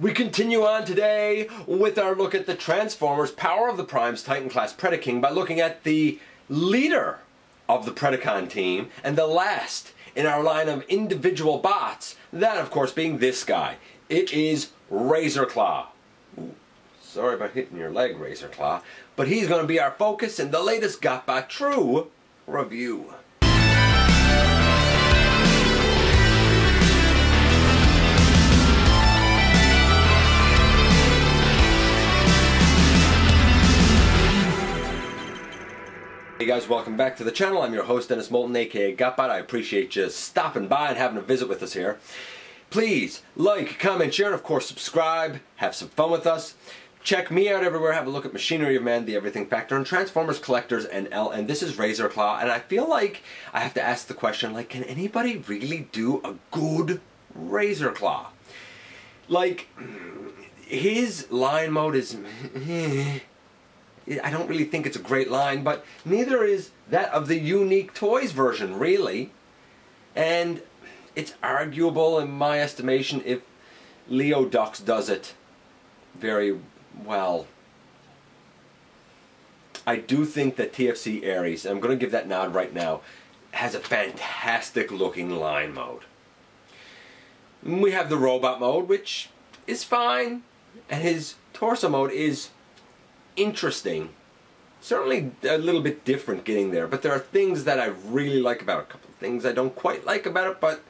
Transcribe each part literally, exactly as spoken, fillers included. We continue on today with our look at the Transformers Power of the Primes Titan Class Predaking by looking at the leader of the Predacon team and the last in our line of individual bots, that of course being this guy. It is Razorclaw. Ooh, sorry about hitting your leg, Razorclaw, but he's going to be our focus in the latest GotBot True review. Hey guys, welcome back to the channel. I'm your host, Dennis Moulton, aka GotBot. I appreciate you stopping by and having a visit with us here. Please like, comment, share, and of course subscribe. Have some fun with us. Check me out everywhere. Have a look at Machinery of Man, the Everything Factor, and Transformers Collectors and L. And this is Razorclaw, and I feel like I have to ask the question, like, can anybody really do a good Razorclaw? Like, his line mode is... I don't really think it's a great line, but neither is that of the Unique Toys version, really. And it's arguable, in my estimation, if Leo Dux does it very well. I do think that T F C Ares, and I'm going to give that nod right now, has a fantastic looking line mode. We have the robot mode, which is fine, and his torso mode is interesting, certainly a little bit different getting there, but there are things that I really like about it, a couple of things I don't quite like about it, but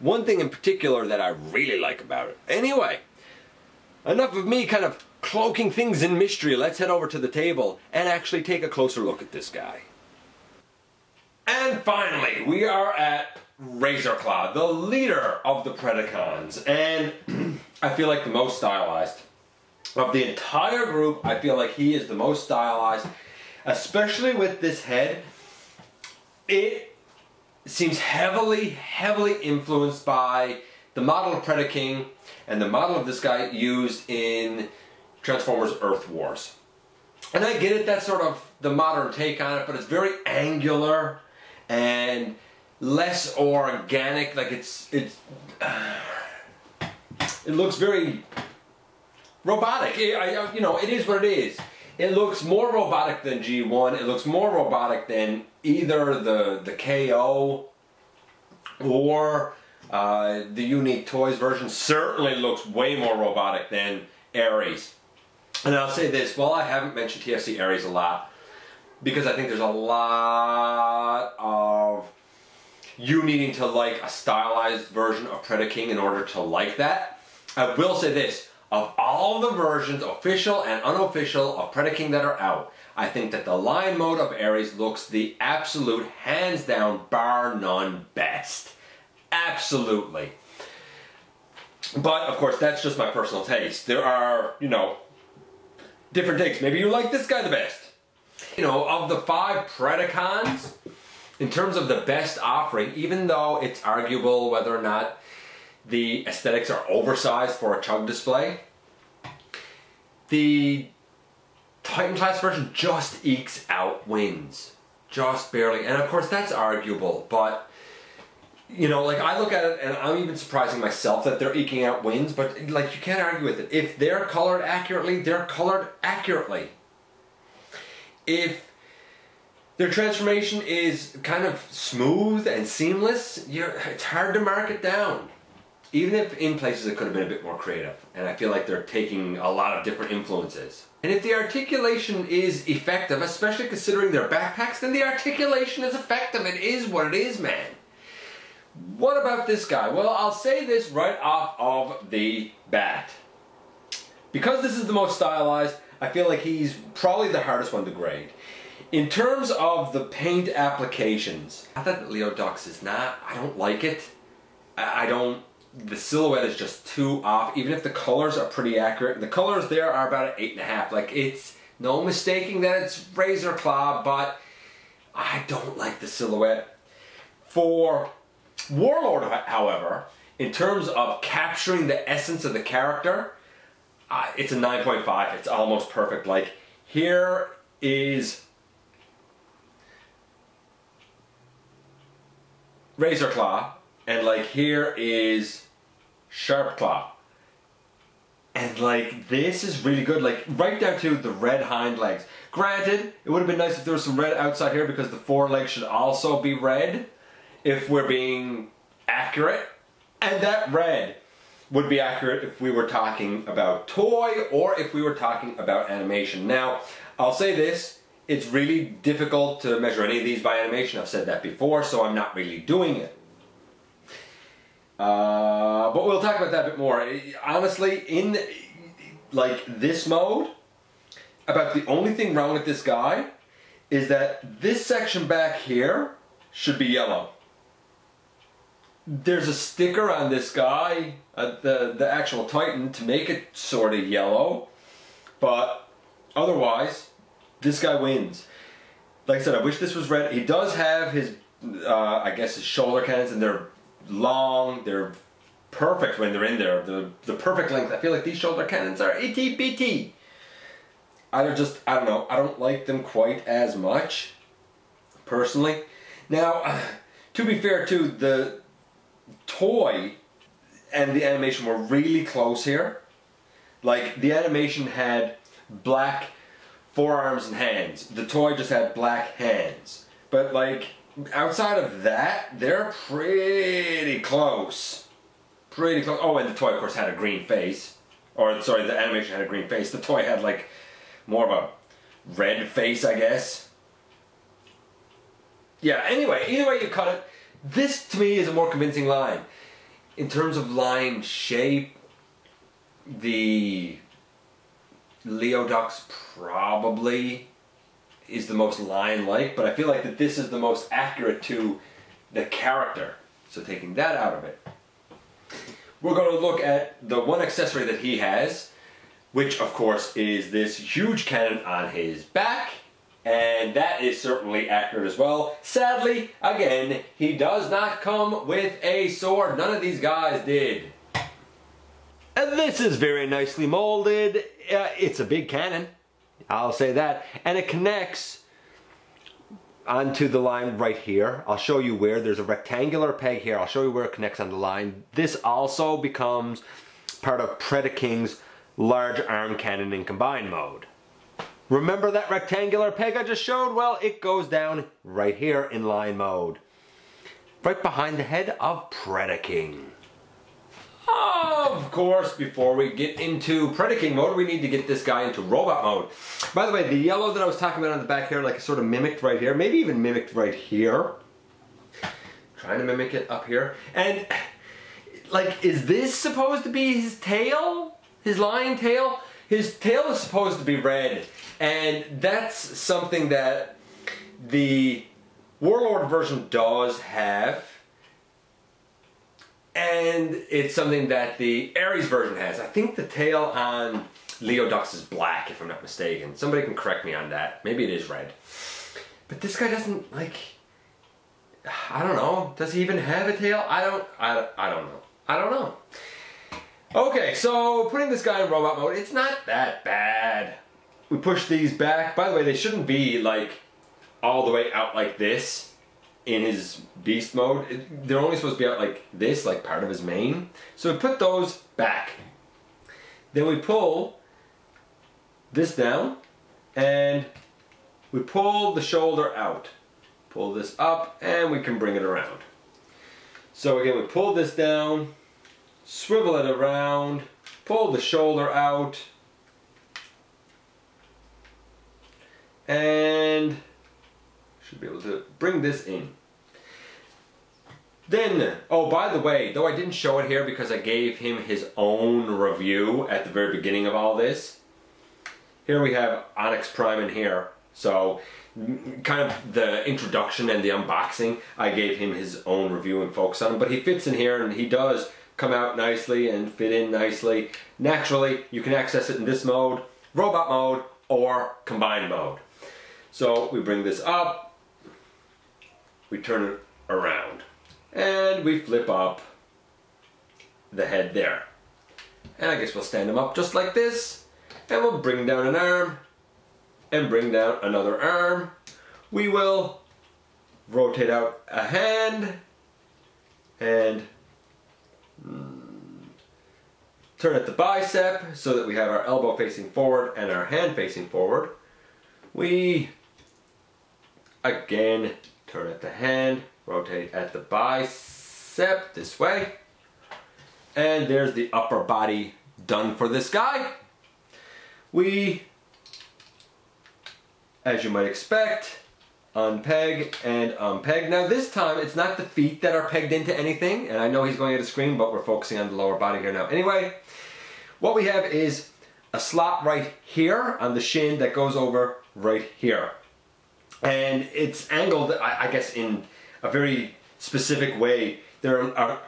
one thing in particular that I really like about it. Anyway, enough of me kind of cloaking things in mystery. Let's head over to the table and actually take a closer look at this guy. And finally, we are at Razorclaw, the leader of the Predacons, and I feel like the most stylized. Of the entire group, I feel like he is the most stylized, especially with this head. It seems heavily, heavily influenced by the model of Predaking and the model of this guy used in Transformers Earth Wars. And I get it, that's sort of the modern take on it, but it's very angular and less organic. Like it's, it's, uh, it looks very... robotic. It, I, you know, it is what it is. It looks more robotic than G one. It looks more robotic than either the the K O or uh, the Unique Toys version. Certainly looks way more robotic than Ares. And I'll say this, well, I haven't mentioned T F C Ares a lot because I think there's a lot of you needing to like a stylized version of Predaking in order to like that. I will say this. Of all the versions, official and unofficial, of Predaking that are out, I think that the line mode of Ares looks the absolute, hands down, bar none best. Absolutely. But, of course, that's just my personal taste. There are, you know, different takes. Maybe you like this guy the best. You know, of the five Predacons, in terms of the best offering, even though it's arguable whether or not the aesthetics are oversized for a chug display, the Titan Class version just ekes out wins. Just barely. And of course that's arguable, but you know, like I look at it and I'm even surprising myself that they're eking out wins, but like you can't argue with it. If they're colored accurately, they're colored accurately. If their transformation is kind of smooth and seamless, you're, it's hard to mark it down. Even if in places it could have been a bit more creative. And I feel like they're taking a lot of different influences. And if the articulation is effective, especially considering their backpacks, then the articulation is effective. It is what it is, man. What about this guy? Well, I'll say this right off of the bat. Because this is the most stylized, I feel like he's probably the hardest one to grade. In terms of the paint applications, I thought that Leo Dux is not, I don't like it. I, I don't... The silhouette is just too off, even if the colors are pretty accurate. The colors there are about an eight and a half. Like, it's no mistaking that it's Razorclaw, but I don't like the silhouette. For Warlord, however, in terms of capturing the essence of the character, uh, it's a nine point five. It's almost perfect. Like, here is Razorclaw. And like here is Sharpclaw. And like, this is really good, like right down to the red hind legs. Granted, it would have been nice if there was some red outside here because the forelegs should also be red, if we're being accurate. And that red would be accurate if we were talking about toy or if we were talking about animation. Now, I'll say this, it's really difficult to measure any of these by animation. I've said that before, so I'm not really doing it. Uh, but we'll talk about that a bit more. Honestly, in like this mode, about the only thing wrong with this guy is that this section back here should be yellow. There's a sticker on this guy, uh, the, the actual Titan, to make it sort of yellow. But otherwise, this guy wins. Like I said, I wish this was red. He does have his, uh, I guess his shoulder cannons, and they're long, they're perfect when they're in there. The, the perfect length. I feel like these shoulder cannons are itty bitty. I don't just, I don't know, I don't like them quite as much, personally. Now, to be fair too, the toy and the animation were really close here. Like, the animation had black forearms and hands. The toy just had black hands. But like, outside of that, they're pretty close. Pretty close. Oh, and the toy, of course, had a green face. Or, sorry, the animation had a green face. The toy had like, more of a red face, I guess. Yeah, anyway, either way you cut it, this to me is a more convincing line. In terms of line shape, the Leo Dux probably is the most line-like, but I feel like that this is the most accurate to the character. So taking that out of it, we're going to look at the one accessory that he has, which of course is this huge cannon on his back, and that is certainly accurate as well. Sadly, again, he does not come with a sword. None of these guys did. And this is very nicely molded. Uh, it's a big cannon, I'll say that, and it connects onto the line right here. I'll show you where. There's a rectangular peg here. I'll show you where it connects on the line. This also becomes part of Predaking's large arm cannon in combined mode. Remember that rectangular peg I just showed? Well, it goes down right here in line mode, right behind the head of Predaking. Of course, before we get into Predaking mode, we need to get this guy into robot mode. By the way, the yellow that I was talking about on the back here, like, sort of mimicked right here, maybe even mimicked right here. I'm trying to mimic it up here. And like, is this supposed to be his tail? His lion tail? His tail is supposed to be red, and that's something that the Warlord version does have, and it's something that the Ares version has. I think the tail on Leo Dux is black, if I'm not mistaken. Somebody can correct me on that. Maybe it is red. But this guy doesn't, like, I don't know. Does he even have a tail? I don't, I, I don't know. I don't know. Okay, so putting this guy in robot mode, it's not that bad. We push these back. By the way, they shouldn't be like all the way out like this in his beast mode. It, they're only supposed to be out like this, like part of his mane. So we put those back. Then we pull this down and we pull the shoulder out. Pull this up and we can bring it around. So again, we pull this down, swivel it around, pull the shoulder out, and should be able to bring this in. Then, oh, by the way, though I didn't show it here because I gave him his own review at the very beginning of all this, here we have Onyx Prime in here. So, kind of the introduction and the unboxing, I gave him his own review and focus on him, but he fits in here and he does come out nicely and fit in nicely. Naturally, you can access it in this mode, robot mode, or combined mode. So we bring this up, we turn it around, and we flip up the head there. And I guess we'll stand him up just like this, and we'll bring down an arm, and bring down another arm. We will rotate out a hand, and Turn at the bicep so that we have our elbow facing forward and our hand facing forward. We again turn at the hand, rotate at the bicep this way. And there's the upper body done for this guy. We, as you might expect, unpeg and unpeg. Now this time it's not the feet that are pegged into anything, and I know he's going at a screen, but we're focusing on the lower body here now. Anyway, what we have is a slot right here on the shin that goes over right here. And it's angled, I, I guess, in a very specific way. There are, are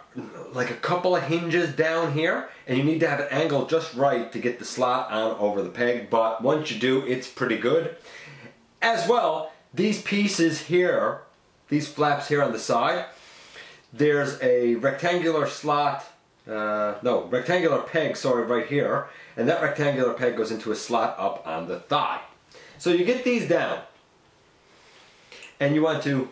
like a couple of hinges down here, and you need to have an angle just right to get the slot on over the peg, but once you do, it's pretty good. As well, these pieces here, these flaps here on the side, there's a rectangular slot, uh, no, rectangular peg, sorry, right here, and that rectangular peg goes into a slot up on the thigh. So you get these down, and you want to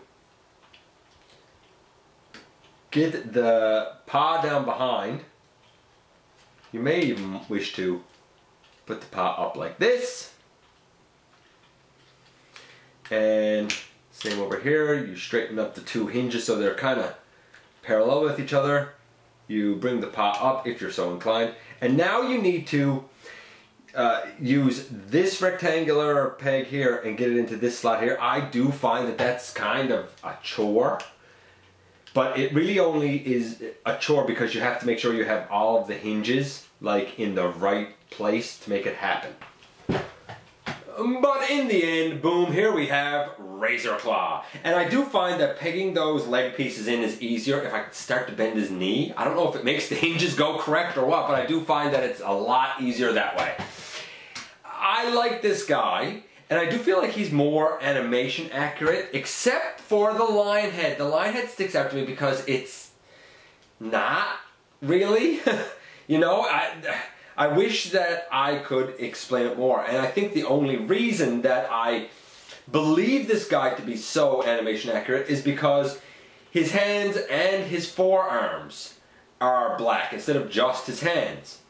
get the paw down behind. You may even wish to put the paw up like this. And same over here, you straighten up the two hinges so they're kind of parallel with each other. You bring the paw up if you're so inclined. And now you need to uh, use this rectangular peg here and get it into this slot here. I do find that that's kind of a chore. But it really only is a chore because you have to make sure you have all of the hinges like in the right place to make it happen. But in the end, boom, here we have Razorclaw. And I do find that pegging those leg pieces in is easier if I start to bend his knee. I don't know if it makes the hinges go correct or what, but I do find that it's a lot easier that way. I like this guy. And I do feel like he's more animation accurate, except for the lion head. The lion head sticks out to me because it's not really. You know, I, I wish that I could explain it more. And I think the only reason that I believe this guy to be so animation accurate is because his hands and his forearms are black instead of just his hands.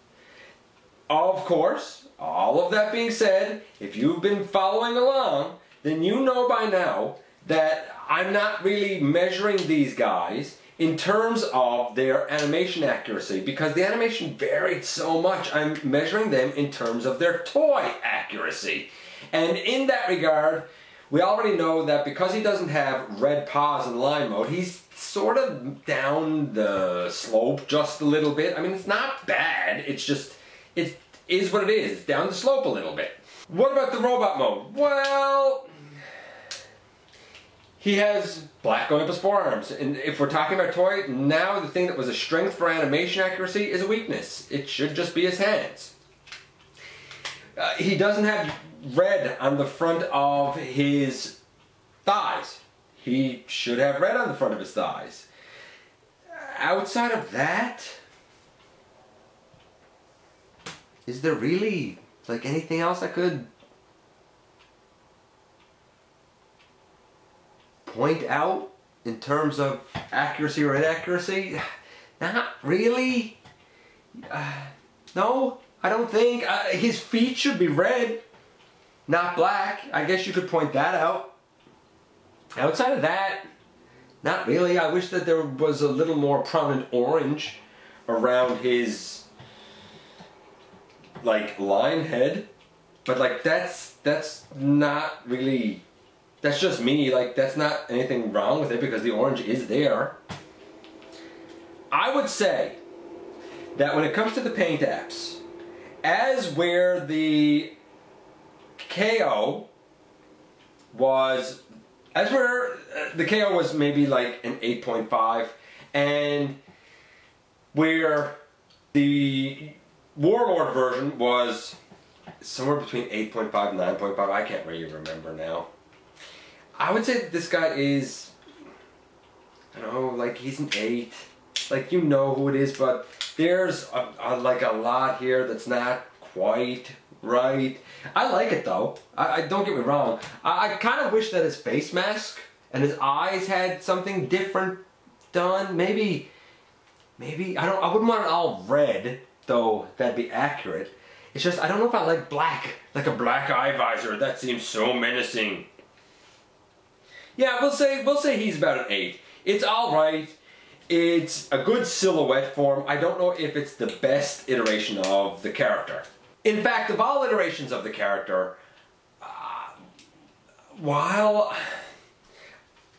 Of course. All of that being said, if you've been following along, then you know by now that I'm not really measuring these guys in terms of their animation accuracy because the animation varied so much. I'm measuring them in terms of their toy accuracy. And in that regard, we already know that because he doesn't have red paws in line mode, he's sort of down the slope just a little bit. I mean, it's not bad. It's just, it's is what it is, down the slope a little bit. What about the robot mode? Well, he has black going up his forearms, and if we're talking about toy, now the thing that was a strength for animation accuracy is a weakness. It should just be his hands. Uh, he doesn't have red on the front of his thighs. He should have red on the front of his thighs. Outside of that, is there really, like, anything else I could point out in terms of accuracy or inaccuracy? Not really. Uh, no, I don't think. Uh, his feet should be red, not black. I guess you could point that out. Outside of that, not really. I wish that there was a little more prominent orange around his, like, lion head, but like that's that's not really, that's just me, like that's not anything wrong with it because the orange is there. I would say that when it comes to the paint apps, as where the K O was, as where the K O was maybe like an eight point five, and where the Warlord version was somewhere between eight point five and nine point five. I can't really remember now. I would say that this guy is, I don't know, like he's an eight. Like, you know who it is, but there's a, a, like a lot here that's not quite right. I like it though. I, I don't get me wrong. I, I kind of wish that his face mask and his eyes had something different done. Maybe, maybe I don't. I wouldn't want it all red. though that'd be accurate. It's just, I don't know if I like black. Like a black eye visor, that seems so menacing. Yeah, we'll say, we'll say he's about an eight. It's alright. It's a good silhouette form. I don't know if it's the best iteration of the character. In fact, of all iterations of the character, uh, while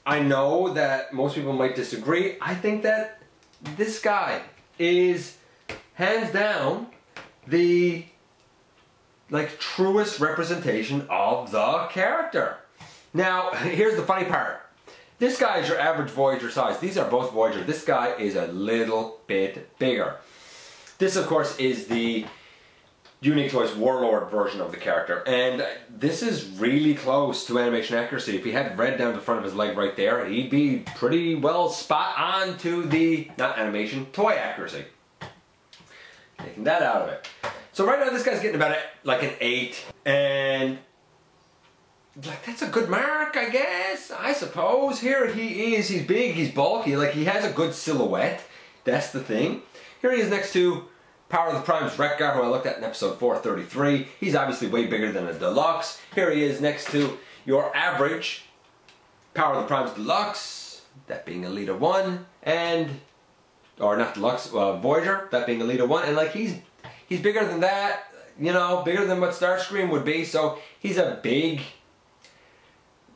I know that most people might disagree, I think that this guy is, hands down, the like truest representation of the character. Now, here's the funny part. This guy is your average Voyager size. These are both Voyager. This guy is a little bit bigger. This, of course, is the Unique Toys Warlord version of the character. And this is really close to animation accuracy. If he had red down the front of his leg right there, he'd be pretty well spot on to the, not animation, toy accuracy. Taking that out of it. So right now this guy's getting about a, like an eight, and like that's a good mark, I guess, I suppose. Here he is, he's big, he's bulky, like he has a good silhouette, that's the thing. Here he is next to Power of the Primes Rekgar, who I looked at in episode four thirty-three. He's obviously way bigger than a Deluxe. Here he is next to your average Power of the Primes Deluxe, that being Elita one, and, or not Deluxe, uh, Voyager, that being Elita one, and like he's He's bigger than that, you know, bigger than what Starscream would be, so he's a big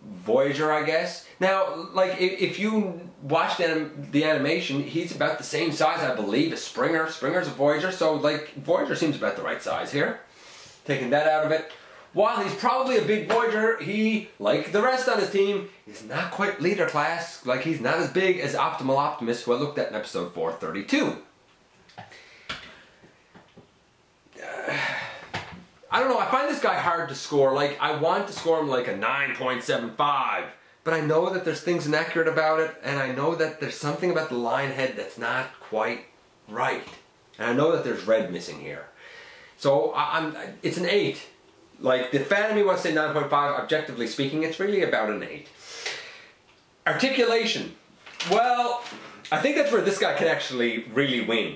Voyager, I guess. Now, like, if, if you watched anim the animation, he's about the same size, I believe, as Springer. Springer's a Voyager, so, like, Voyager seems about the right size here. Taking that out of it. While he's probably a big Voyager, he, like the rest on his team, is not quite leader class. Like, he's not as big as Optimal Optimist, who I looked at in episode four thirty-two. I don't know, I find this guy hard to score. Like, I want to score him like a nine point seven five, but I know that there's things inaccurate about it, and I know that there's something about the lion head that's not quite right, and I know that there's red missing here. So, I, I'm, it's an eight. Like, the fan of me wants to say nine point five, objectively speaking, it's really about an eight. Articulation. Well, I think that's where this guy can actually really win.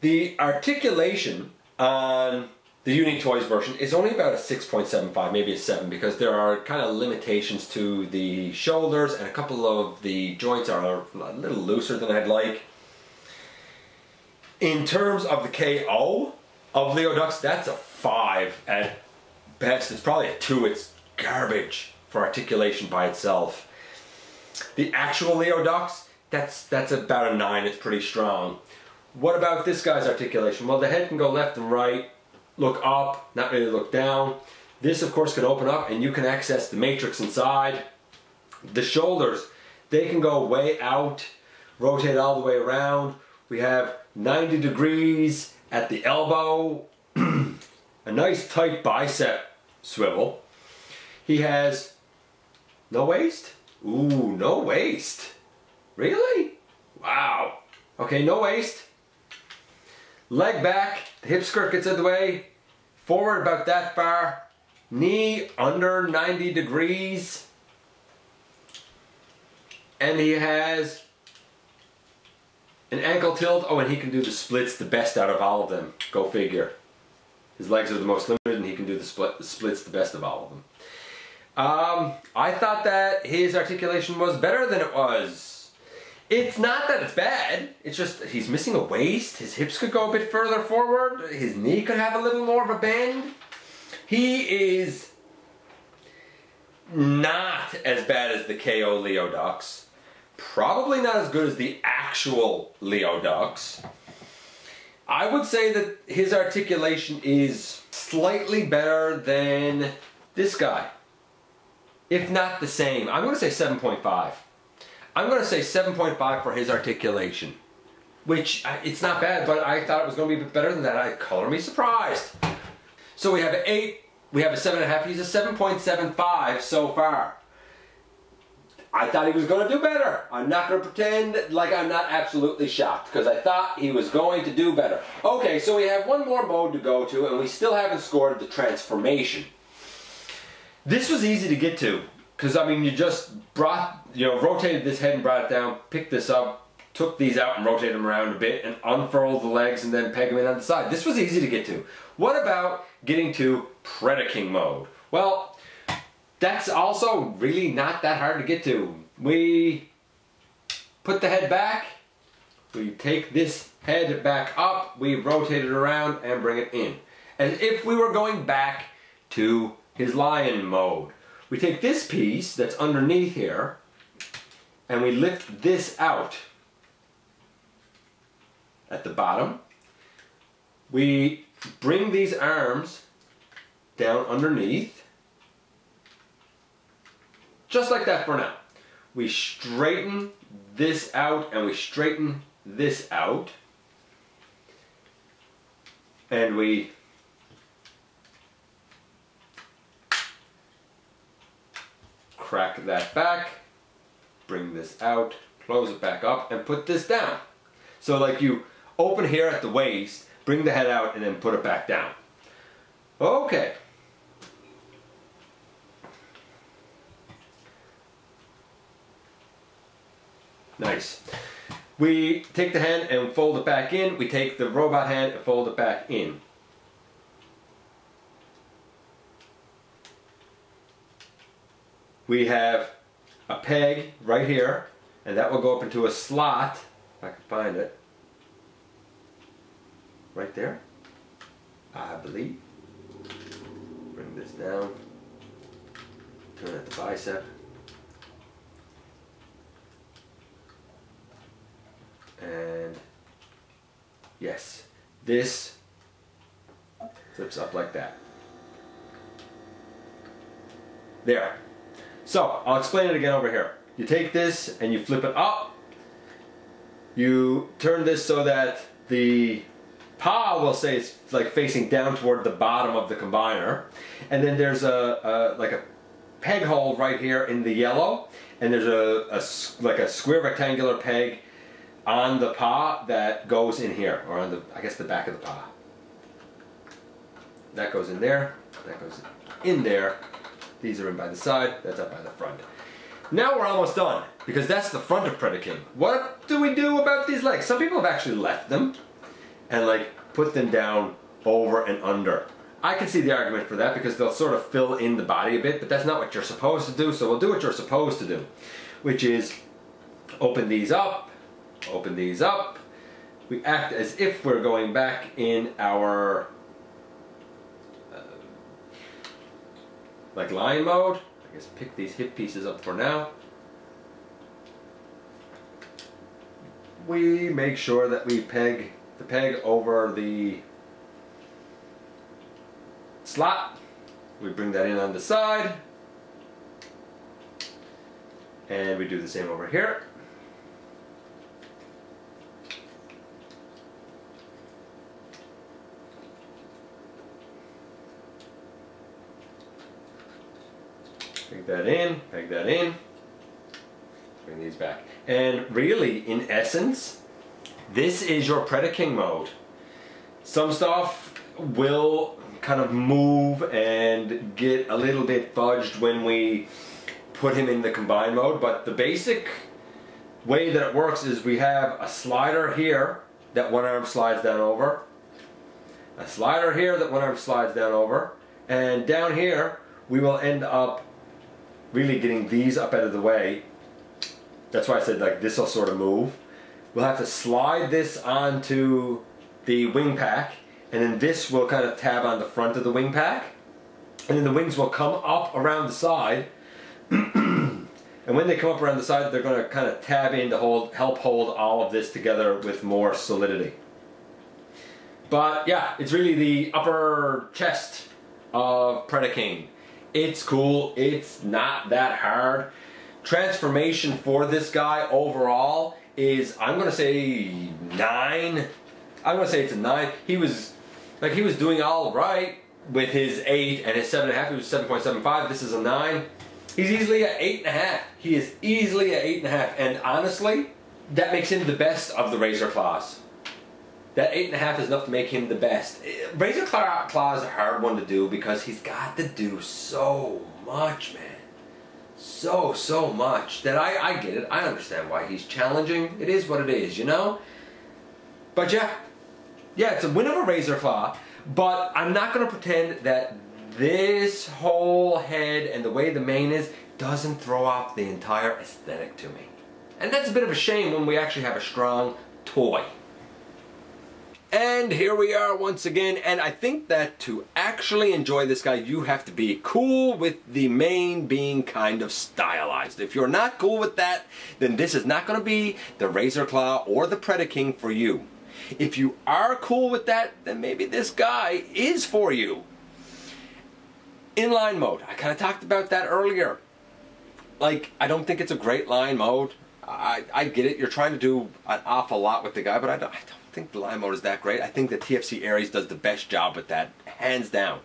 The articulation on the Unique Toys version is only about a six point seven five, maybe a seven, because there are kind of limitations to the shoulders, and a couple of the joints are a little looser than I'd like. In terms of the K O of Leo Dux, that's a five at best. It's probably a two. It's garbage for articulation by itself. The actual Leo Dux, that's, that's about a nine. It's pretty strong. What about this guy's articulation? Well, the head can go left and right, look up, not really look down. This, of course, can open up and you can access the matrix inside. The shoulders, they can go way out, rotate all the way around. We have ninety degrees at the elbow. A nice tight bicep swivel. He has no waist? Ooh, no waist. Really? Wow. Okay, no waist. Leg back, the hip skirt gets in the way, forward about that far, knee under ninety degrees, and he has an ankle tilt. Oh, and he can do the splits the best out of all of them. Go figure. His legs are the most limited and he can do the split, the splits the best of all of them. Um, I thought that his articulation was better than it was. It's not that it's bad, it's just that he's missing a waist, his hips could go a bit further forward, his knee could have a little more of a bend. He is not as bad as the K O Leo Dux. Probably not as good as the actual Leo Dux. I would say that his articulation is slightly better than this guy. If not the same. I'm going to say seven point five. I'm going to say seven point five for his articulation, which, it's not bad, but I thought it was going to be a bit better than that. I color me surprised. So we have an eight, we have a seven point five, he's a seven point seven five so far. I thought he was going to do better. I'm not going to pretend like I'm not absolutely shocked, because I thought he was going to do better. Okay, so we have one more mode to go to, and we still haven't scored the transformation. This was easy to get to. Because, I mean, you just brought, you know, rotated this head and brought it down, picked this up, took these out and rotated them around a bit and unfurled the legs and then peg them in on the side. This was easy to get to. What about getting to Predaking mode? Well, that's also really not that hard to get to. We put the head back, we take this head back up, we rotate it around and bring it in. As if we were going back to his lion mode. We take this piece that's underneath here and we lift this out at the bottom. We bring these arms down underneath, just like that for now. We straighten this out and we straighten this out, and we crack that back, bring this out, close it back up, and put this down. So like you open here at the waist, bring the head out, and then put it back down. Okay. Nice. We take the hand and fold it back in. We take the robot hand and fold it back in. We have a peg right here, and that will go up into a slot, if I can find it, right there, I believe. Bring this down, turn at the bicep, and yes, this flips up like that. There. So, I'll explain it again over here. You take this and you flip it up. You turn this so that the paw will say it's like facing down toward the bottom of the combiner. And then there's a, a like a peg hole right here in the yellow. And there's a, a like a square rectangular peg on the paw that goes in here, or on the, I guess, the back of the paw. That goes in there. That goes in there. These are in by the side, that's up by the front. Now we're almost done, because that's the front of Predaking. What do we do about these legs? Some people have actually left them and like put them down over and under. I can see the argument for that because they'll sort of fill in the body a bit, but that's not what you're supposed to do, so we'll do what you're supposed to do, which is open these up, open these up. We act as if we're going back in our like lion mode. I guess pick these hip pieces up for now. We make sure that we peg the peg over the slot. We bring that in on the side. And we do the same over here. Peg that in, peg that in, bring these back. And really, in essence, this is your Predaking mode. Some stuff will kind of move and get a little bit fudged when we put him in the combine mode, but the basic way that it works is we have a slider here that one arm slides down over, a slider here that one arm slides down over, and down here we will end up really getting these up out of the way. That's why I said like this will sort of move. We'll have to slide this onto the wing pack, and then this will kind of tab on the front of the wing pack, and then the wings will come up around the side. And when they come up around the side, they're going to kind of tab in to hold, help hold all of this together with more solidity. But yeah, it's really the upper chest of Predaking. It's cool, it's not that hard. Transformation for this guy overall is, I'm gonna say nine. I'm gonna say it's a nine. He was, like he was doing all right with his eight and his seven and a half, he was seven point seven five, this is a nine. He's easily an eight and a half. He is easily an eight and a half. And honestly, that makes him the best of the Razorclaws. That eight and a half is enough to make him the best. Razorclaw is a hard one to do because he's got to do so much, man. so, so much that I, I get it. I understand why he's challenging. It is what it is, you know? But yeah, yeah, it's a win over Razorclaw, but I'm not going to pretend that this whole head and the way the mane is doesn't throw off the entire aesthetic to me. And that's a bit of a shame when we actually have a strong toy. And here we are once again, and I think that to actually enjoy this guy, you have to be cool with the mane being kind of stylized. If you're not cool with that, then this is not going to be the Razorclaw or the Predaking for you. If you are cool with that, then maybe this guy is for you. Inline mode, I kind of talked about that earlier. Like, I don't think it's a great line mode. I, I get it, you're trying to do an awful lot with the guy, but I don't, I don't think the line mode is that great. I think the T F C Ares does the best job with that, hands down.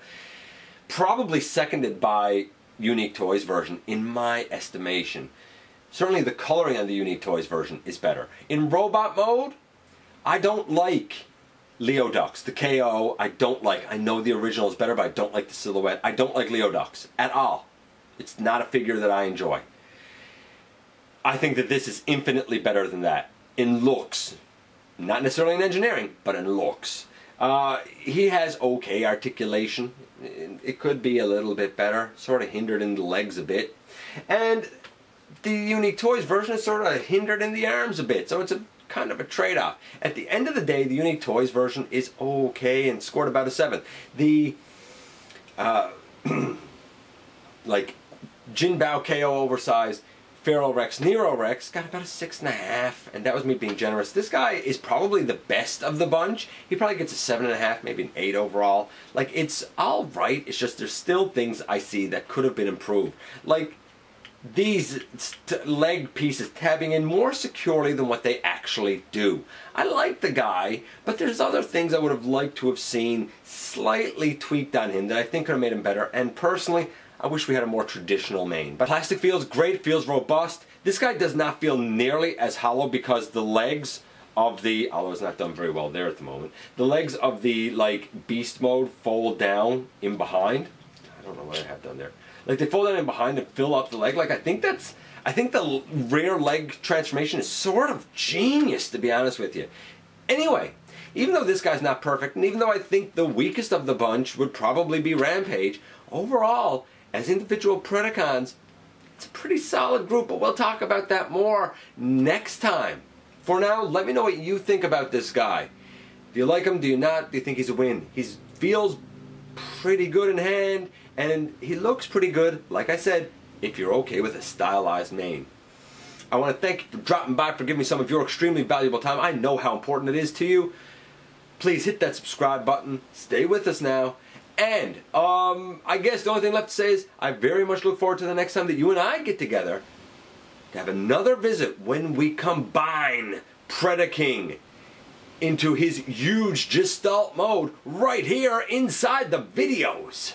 Probably seconded by Unique Toys version, in my estimation. Certainly the coloring on the Unique Toys version is better. In robot mode, I don't like Leo Dux. The K O, I don't like. I know the original is better, but I don't like the silhouette. I don't like Leo Dux at all. It's not a figure that I enjoy. I think that this is infinitely better than that in looks. Not necessarily in engineering, but in looks. Uh, he has okay articulation. It could be a little bit better. Sort of hindered in the legs a bit. And the Unique Toys version is sort of hindered in the arms a bit. So it's a kind of a trade-off. At the end of the day, the Unique Toys version is okay and scored about a seven. The, uh, like, Jinbao K O oversized Feral Rex, Nero Rex got about a six and a half, and that was me being generous. This guy is probably the best of the bunch. He probably gets a seven and a half, maybe an eight overall. Like, it's all right. It's just there's still things I see that could have been improved. Like these leg pieces tabbing in more securely than what they actually do. I like the guy, but there's other things I would have liked to have seen slightly tweaked on him that I think could have made him better. And personally, I wish we had a more traditional mane. But plastic feels great, it feels robust. This guy does not feel nearly as hollow because the legs of the, although it's not done very well there at the moment, the legs of the, like, beast mode fold down in behind. I don't know what I have done there. Like, they fold down in behind and fill up the leg. Like, I think that's, I think the rear leg transformation is sort of genius, to be honest with you. Anyway, even though this guy's not perfect, and even though I think the weakest of the bunch would probably be Rampage, overall, as individual Predacons, it's a pretty solid group, but we'll talk about that more next time. For now, let me know what you think about this guy. Do you like him? Do you not? Do you think he's a win? He feels pretty good in hand, and he looks pretty good, like I said, if you're okay with a stylized mane. I want to thank you for dropping by, for giving me some of your extremely valuable time. I know how important it is to you. Please hit that subscribe button. Stay with us now. And, um, I guess the only thing left to say is I very much look forward to the next time that you and I get together to have another visit when we combine Predaking into his huge gestalt mode right here inside the videos.